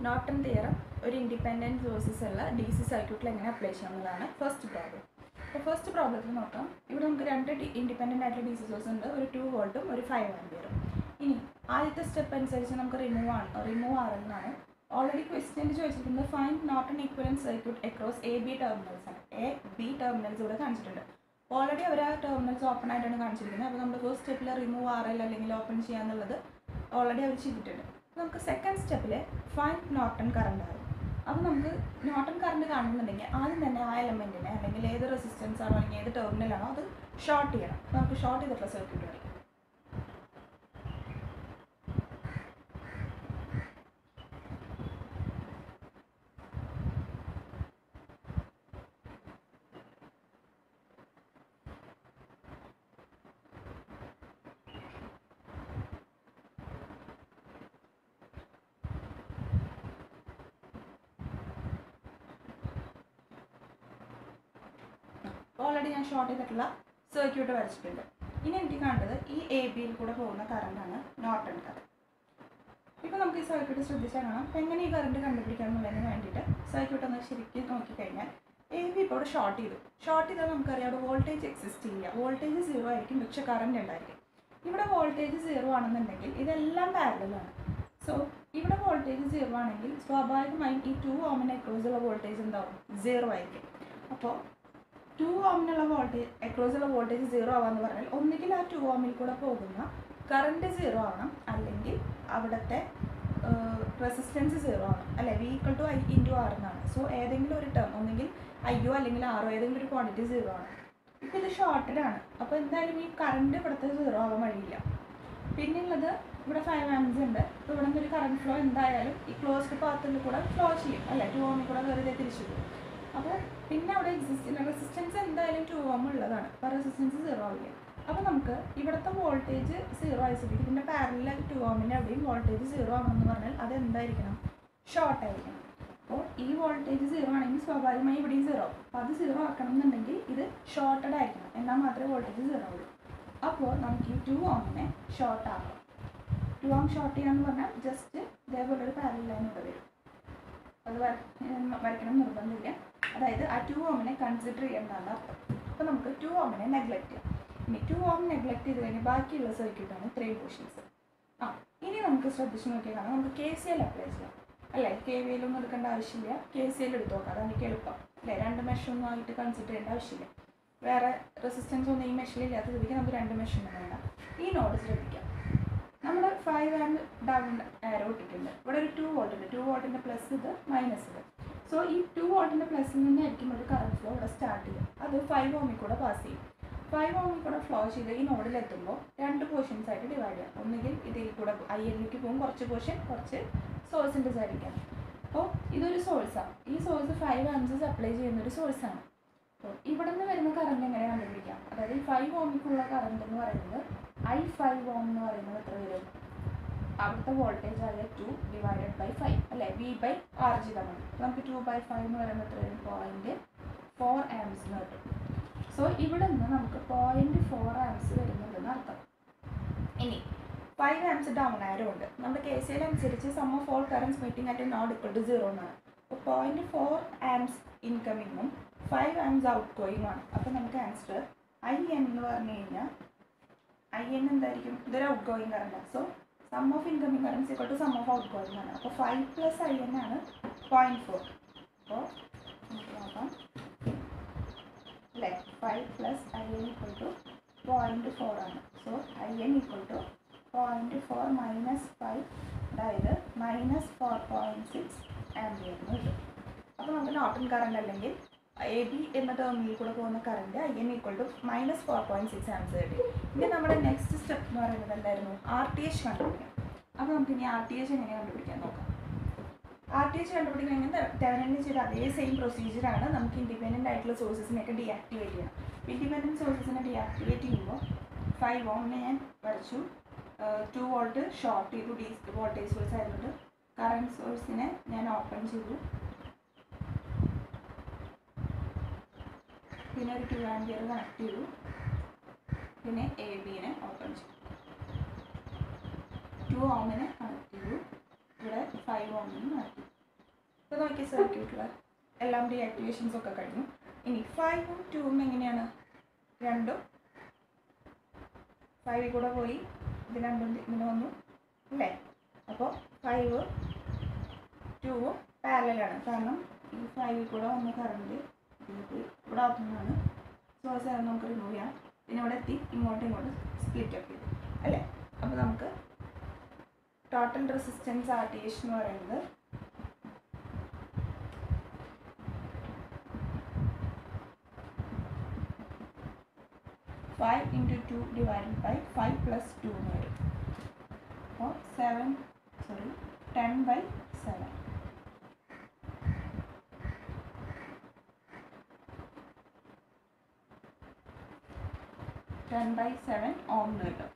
Norton theorem, or independent sources DC circuit apply. First problem. The first problem is that we have independent DC sources, 2 volt and 5 ampere. Now, the step is remove R. Already question is find Norton equivalent circuit across A-B terminals. A-B terminals are considered. Already our terminals open and considered. The first step is remove RL and open already have cheated. The second step is find Norton current. If we have Norton current, that element is the resistance or the terminal is short. We have short the circuit. Already I shorted the circuit. In empty counter, E AB could have hold the current and not current. If you circuit is to this current circuit on the Shirikin AB put a shorty. Shorty the voltage existing. Voltage is zero, which a current and if a voltage is zero on the negative, it is parallel. So if a voltage is zero on the so about mind E 2 ohm across the voltage and the zero. 2 ohm voltage across the voltage is 0 आवान वाले ओम 2 ohm current is 0 resistance is 0 v equal to I into R so term I U R quantity 0 is shorted current 0 5 amps current flow closed path flow 2 ohm the resistance is 2 ohm, but resistance is 0. Now, we have the voltage 0. We have parallel 2 ohm, voltage 0. That is short. So, this voltage is 0. This is 0. This is 0. This is short. This voltage is 0. Now, we have 2 ohm short. 2 ohm short is just parallel line. That is that is 2 ohm consider 2 ohm neglect. 2 ohm neglect is circuit 3 portions. Now, we have to KCL apply. KVL KCL random mesh consider where resistance on the mesh random mesh. This node is 5 and down arrow. 2 volt plus minus. So, this 2 volt plus current flow will start. That is 5 ohm. 5 ohm flow is in order to divide 2 portions. One is IL portion, source. So, this is a source. This source is 5 amps applied to the source. So, this current 5 ohm current I5 ohm the voltage is 2 divided by 5. Like V by RG. 2 by 5 is 0.4 amps. So, here we have 0.4 amps. 5 amps down arrow. We have KCL sum of all currents meeting at a node equal to 0. So, 0.4 amps incoming, 5 amps outgoing. So, we answer IN is the outgoing current. So, sum of incoming current is equal to sum of outgoing. So, 5 plus IN is 0.4. So, 5 plus IN equal to 0.4. So, IN equal to 0.4 minus 5. That is minus 4.6 ampere. So, we Norton current. AB in the term equal to current IN equal to minus 4.6 amps. Then our next step RTH contribution. Now we have RTH contribution. RTH contribution is the same procedure as independent sources deactivate. Independent sources deactivate 5 ohm 2 volt short voltage source current source open. Then 2 ampere active. Then AB open. 2 ohm active. 5 ohm circuit ellam deactivations okka kannu ini 5 ohm 2 ohm enganeyana rendu 5 kuda poi idu rendum ingane vannu alle appo 5 2 ohm parallel aanu karanam ee 5 kuda vanna current idu kuda athana so asana namukku remove cheyam pinne ivade etti ingotte split up idu alle appo namukku total resistance RTH nu parayunnu Five into 2 divided by 5 plus 2, or 10 by 7. Ohm meter.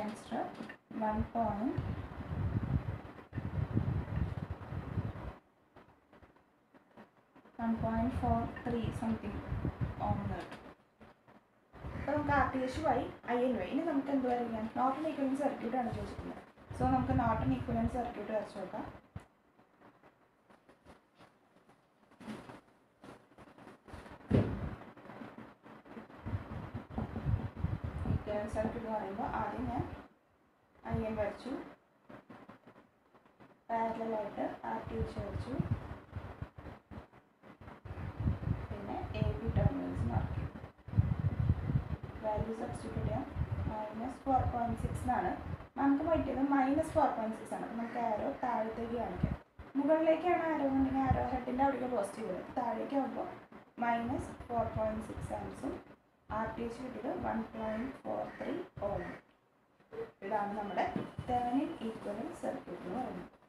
Answer 1.43 something on that. So we have RTH I and Y. Now we have Norton equivalent circuit. So we have Norton equivalent circuit. Equivalent circuit I and Y. Parallel RTH virtue. Value substitute -4.6 ആണ് നമുക്ക് പറ്റിയത് -4.6 ആണ് നമുക്ക് ആരോ താഴത്തേക്ക് കാണിക്കാം മുകളിലേക്കാണ് ആരോ ഉണ്ടെങ്കിൽ ആരോ ഹെഡിന്റെ അവിടേക്ക് പോസിറ്റീവ് വരും താഴേക്ക് ആവുമ്പോൾ -4.6 ആംസും RTH കിട്ടിയത് 1.43 ഓം ഇതാണ് നമ്മുടെ തെവെനിൻ ഈക്വലന്റ് സർക്യൂട്ട് എന്ന് പറയുന്നത്